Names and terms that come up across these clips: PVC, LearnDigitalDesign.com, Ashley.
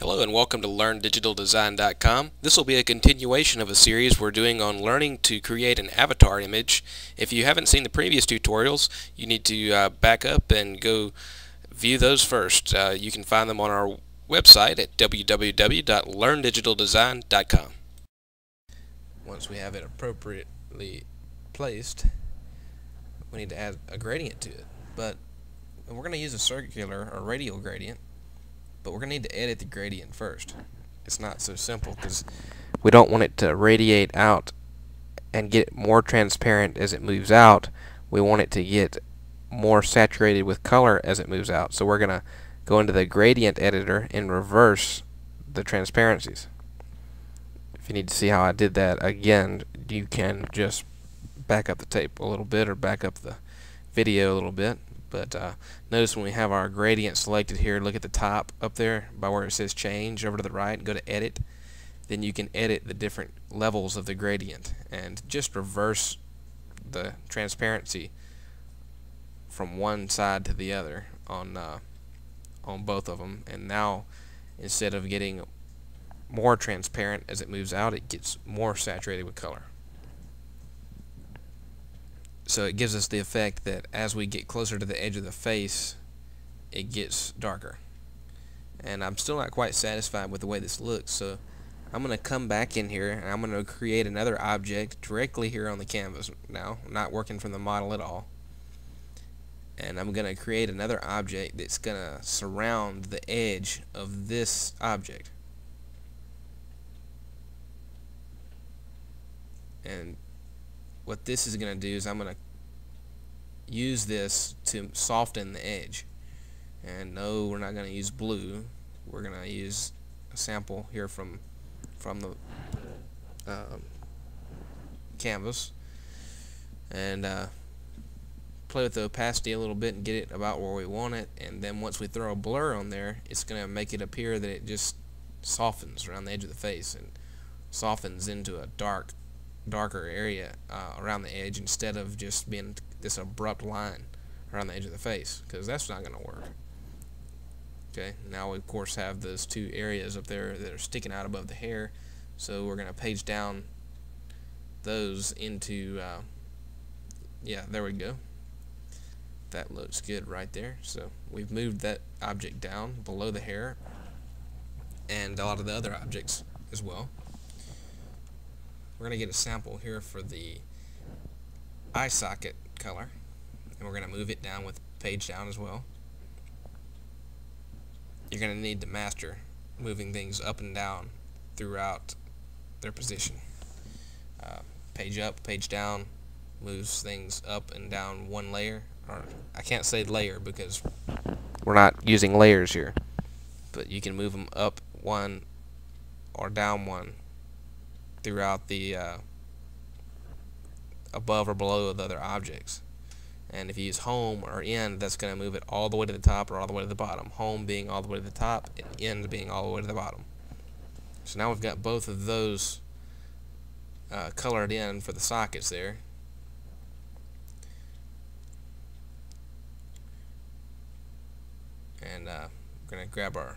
Hello and welcome to LearnDigitalDesign.com. This will be a continuation of a series we're doing on learning to create an avatar image. If you haven't seen the previous tutorials, you need to back up and go view those first. You can find them on our website at www.learndigitaldesign.com. Once we have it appropriately placed, we need to add a gradient to it. But we're going to use a circular or radial gradient. But we're going to need to edit the gradient first. It's not so simple because we don't want it to radiate out and get more transparent as it moves out. We want it to get more saturated with color as it moves out. So we're going to go into the gradient editor and reverse the transparencies. If you need to see how I did that again, you can just back up the tape a little bit or back up the video a little bit. But notice when we have our gradient selected here, look at the top up there by where it says change over to the right, go to edit. Then you can edit the different levels of the gradient and just reverse the transparency from one side to the other on both of them. And now instead of getting more transparent as it moves out, it gets more saturated with color. So it gives us the effect that as we get closer to the edge of the face, it gets darker. And I'm still not quite satisfied with the way this looks, so I'm going to come back in here and I'm going to create another object directly here on the canvas now, not working from the model at all. And I'm going to create another object that's going to surround the edge of this object. And what this is going to do is I'm going to use this to soften the edge. And no, we're not going to use blue. We're going to use a sample here from the canvas and play with the opacity a little bit and get it about where we want it. And then once we throw a blur on there, it's going to make it appear that it just softens around the edge of the face and softens into a darker area around the edge instead of just being this abrupt line around the edge of the face, because that's not going to work. Okay, now we of course have those two areas up there that are sticking out above the hair, so we're going to page down those into yeah, there we go. That looks good right there. So we've moved that object down below the hair and a lot of the other objects as well. We're going to get a sample here for the eye socket color, and we're going to move it down with page down as well. You're going to need to master moving things up and down throughout their position. Page up, page down moves things up and down one layer, or I can't say layer because we're not using layers here, but you can move them up one or down one throughout the above or below the other objects. And if you use home or end, that's going to move it all the way to the top or all the way to the bottom. Home being all the way to the top and end being all the way to the bottom. So now we've got both of those colored in for the sockets there. And we're going to grab our,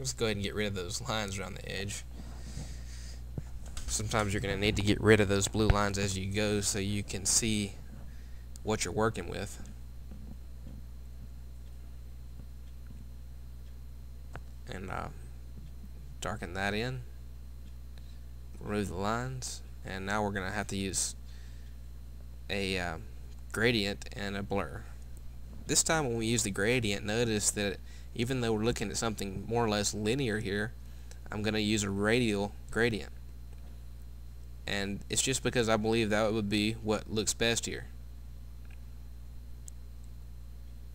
let's go ahead and get rid of those lines around the edge. Sometimes you're going to need to get rid of those blue lines as you go so you can see what you're working with. And darken that in, remove the lines, and now we're going to have to use a gradient and a blur. This time when we use the gradient, notice that even though we're looking at something more or less linear here, I'm going to use a radial gradient. And it's just because I believe that would be what looks best here.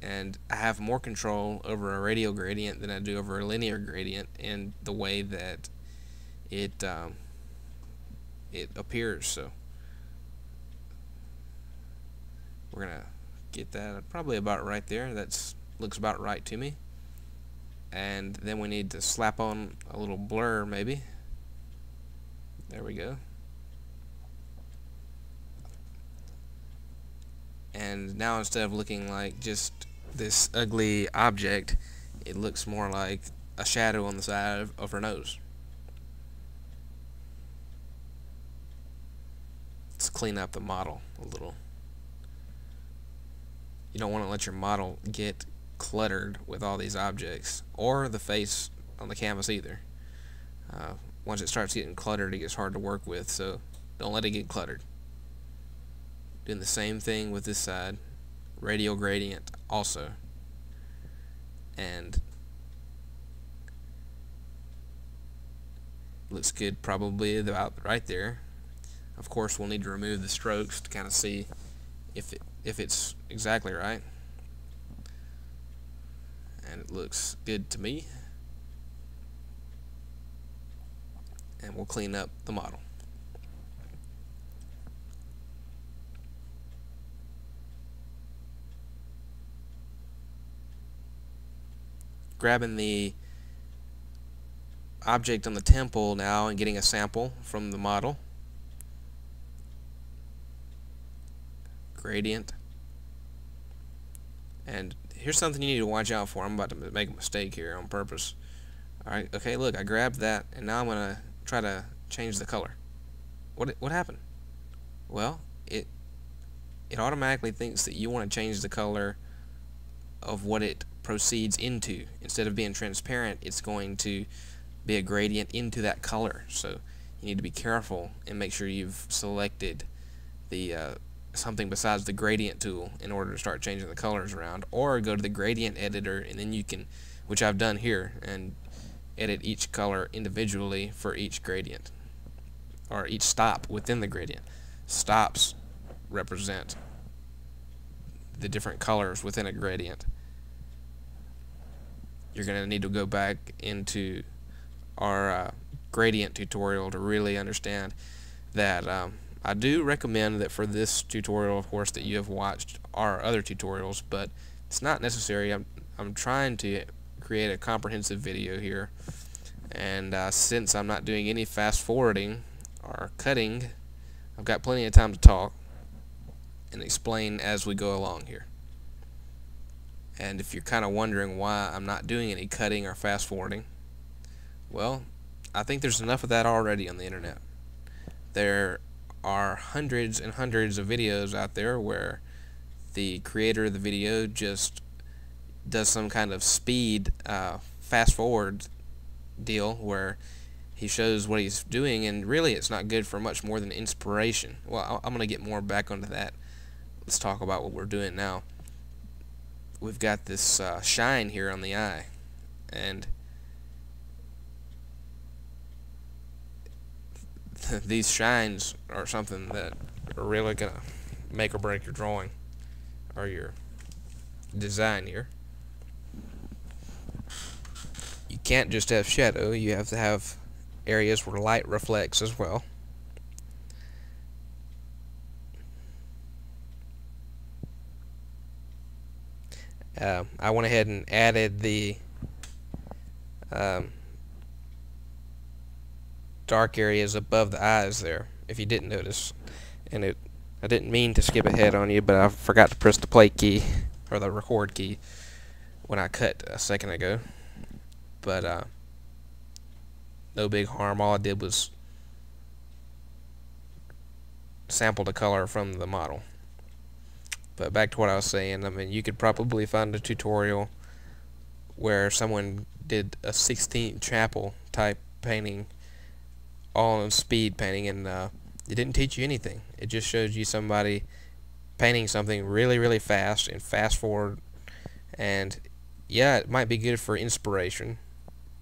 And I have more control over a radial gradient than I do over a linear gradient in the way that it appears. So we're going to get that probably about right there. That looks about right to me. And then we need to slap on a little blur maybe. There we go. And now instead of looking like just this ugly object, it looks more like a shadow on the side of her nose. Let's clean up the model a little. You don't want to let your model get cluttered with all these objects, or the face on the canvas either. Once it starts getting cluttered, it gets hard to work with, so don't let it get cluttered. Doing the same thing with this side, radial gradient also, and looks good probably about right there. Of course, we'll need to remove the strokes to kind of see if it's exactly right, and it looks good to me. And we'll clean up the model. Grabbing the object on the temple now and getting a sample from the model. Gradient. And here's something you need to watch out for. I'm about to make a mistake here on purpose. Alright, okay, look, I grabbed that and now I'm gonna try to change the color. What happened? Well, it automatically thinks that you want to change the color of what it proceeds into. Instead of being transparent, it's going to be a gradient into that color. So you need to be careful and make sure you've selected the something besides the gradient tool in order to start changing the colors around, or go to the gradient editor, and then you can, which I've done here, and edit each color individually for each gradient, or each stop within the gradient. Stops represent the different colors within a gradient. You're going to need to go back into our gradient tutorial to really understand that. I do recommend that for this tutorial, of course, that you have watched our other tutorials, but it's not necessary. I'm trying to create a comprehensive video here, and since I'm not doing any fast forwarding or cutting, I've got plenty of time to talk and explain as we go along here. And if you're kinda wondering why I'm not doing any cutting or fast forwarding, well, I think there's enough of that already on the internet. There are hundreds and hundreds of videos out there where the creator of the video just does some kind of speed fast forward deal where he shows what he's doing, and really it's not good for much more than inspiration. Well, I'm gonna get more back onto that. Let's talk about what we're doing now. We've got this shine here on the eye, and these shines are something that are really going to make or break your drawing or your design here. You can't just have shadow, you have to have areas where light reflects as well. I went ahead and added the dark areas above the eyes there, if you didn't notice. And I didn't mean to skip ahead on you, but I forgot to press the play key or the record key when I cut a second ago. But no big harm. All I did was sample the color from the model. But back to what I was saying, I mean, you could probably find a tutorial where someone did a 16th chapel type painting, all in speed painting, and it didn't teach you anything. It just showed you somebody painting something really, really fast and fast forward. And yeah, it might be good for inspiration,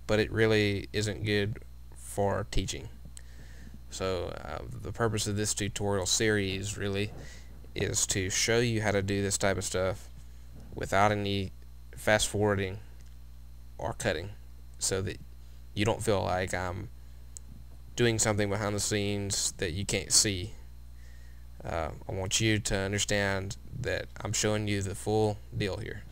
but it really isn't good for teaching. So the purpose of this tutorial series really is to show you how to do this type of stuff without any fast forwarding or cutting, so that you don't feel like I'm doing something behind the scenes that you can't see. I want you to understand that I'm showing you the full deal here.